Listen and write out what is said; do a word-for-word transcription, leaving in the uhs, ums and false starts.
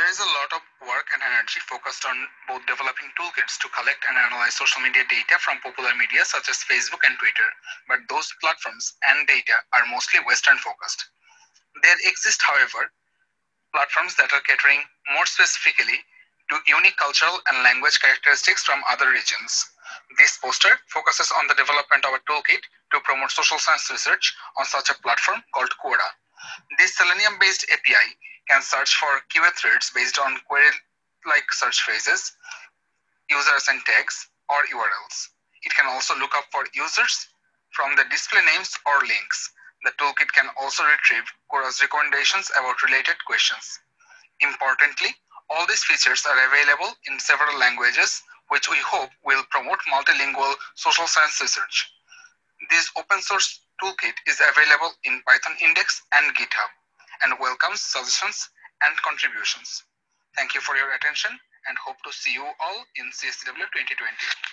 There is a lot of work and energy focused on both developing toolkits to collect and analyze social media data from popular media such as Facebook and Twitter, but those platforms and data are mostly Western focused. There exist, however, platforms that are catering more specifically to unique cultural and language characteristics from other regions. This poster focuses on the development of a toolkit to promote social science research on such a platform called Quora. This Selenium-based A P I can search for keyword threads based on query-like search phrases, users and tags, or U R Ls. It can also look up for users from the display names or links. The toolkit can also retrieve Quora's recommendations about related questions. Importantly, all these features are available in several languages, which we hope will promote multilingual social science research. This open source toolkit is available in Python Index and GitHub and welcomes suggestions and contributions. Thank you for your attention and hope to see you all in C S C W twenty twenty.